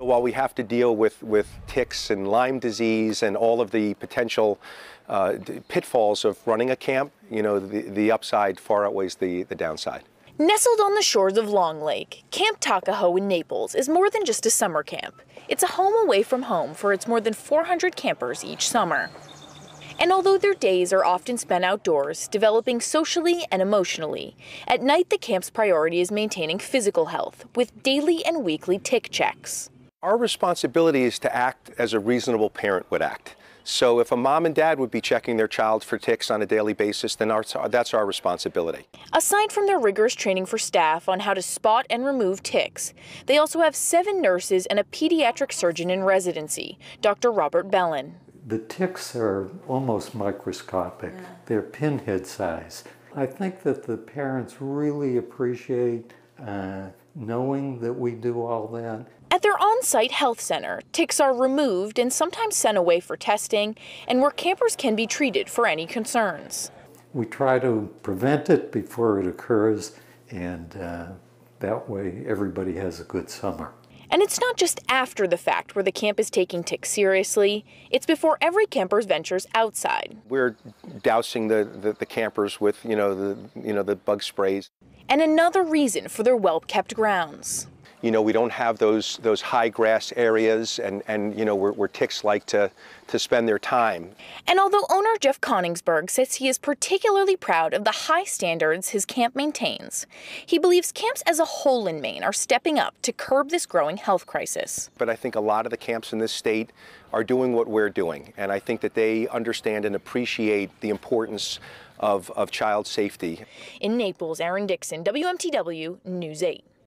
While we have to deal with ticks and Lyme disease and all of the potential pitfalls of running a camp, you know, the upside far outweighs the downside. Nestled on the shores of Long Lake, Camp Takahoe in Naples is more than just a summer camp. It's a home away from home for its more than 400 campers each summer. And although their days are often spent outdoors, developing socially and emotionally, at night the camp's priority is maintaining physical health with daily and weekly tick checks. Our responsibility is to act as a reasonable parent would act. So if a mom and dad would be checking their child for ticks on a daily basis, then that's our responsibility. Aside from their rigorous training for staff on how to spot and remove ticks, they also have 7 nurses and a pediatric surgeon in residency, Dr. Robert Bellen. The ticks are almost microscopic. Yeah. They're pinhead size. I think that the parents really appreciate knowing that we do all that. At their on-site health center, ticks are removed and sometimes sent away for testing, and where campers can be treated for any concerns. We try to prevent it before it occurs, and that way everybody has a good summer. And it's not just after the fact where the camp is taking ticks seriously, it's before every camper's ventures outside. We're dousing the campers with, the bug sprays. And another reason for their well-kept grounds. You know, we don't have those high grass areas and you know, where ticks like to spend their time. And although owner Jeff Coningsberg says he is particularly proud of the high standards his camp maintains, he believes camps as a whole in Maine are stepping up to curb this growing health crisis. But I think a lot of the camps in this state are doing what we're doing, and I think that they understand and appreciate the importance of child safety. In Naples, Aaron Dixon, WMTW News 8.